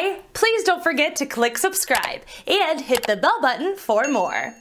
Hi, please don't forget to click subscribe and hit the bell button for more.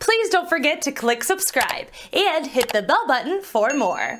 Please don't forget to click subscribe and hit the bell button for more.